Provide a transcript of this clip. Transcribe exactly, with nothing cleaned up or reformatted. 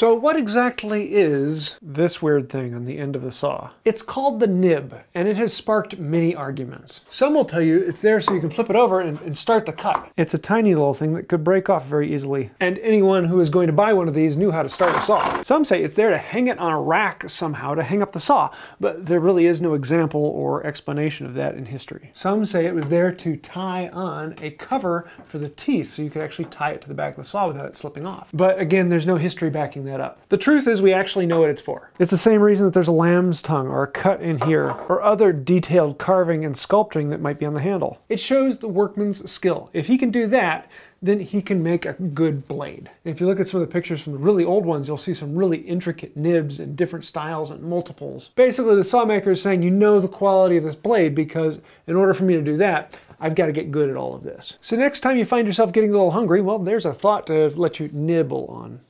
So what exactly is this weird thing on the end of the saw? It's called the nib, and it has sparked many arguments. Some will tell you it's there so you can flip it over and, and start the cut. It's a tiny little thing that could break off very easily, and anyone who is going to buy one of these knew how to start a saw. Some say it's there to hang it on a rack somehow to hang up the saw, but there really is no example or explanation of that in history. Some say it was there to tie on a cover for the teeth so you could actually tie it to the back of the saw without it slipping off. But again, there's no history backing that up. The truth is we actually know what it's for. It's the same reason that there's a lamb's tongue or a cut in here or other detailed carving and sculpting that might be on the handle. It shows the workman's skill. If he can do that, then he can make a good blade. And if you look at some of the pictures from the really old ones, you'll see some really intricate nibs and different styles and multiples. Basically, the saw maker is saying, you know the quality of this blade because in order for me to do that, I've got to get good at all of this. So next time you find yourself getting a little hungry, well, there's a thought to let you nibble on.